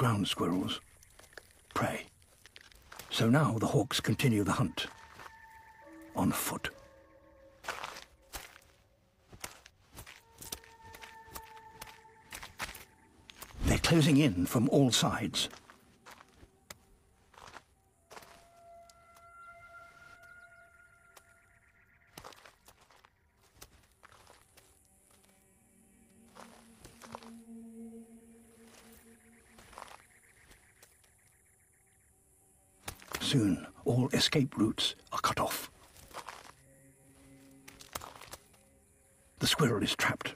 ground squirrels, prey. So now the hawks continue the hunt, on foot. They're closing in from all sides. Soon, all escape routes are cut off. The squirrel is trapped.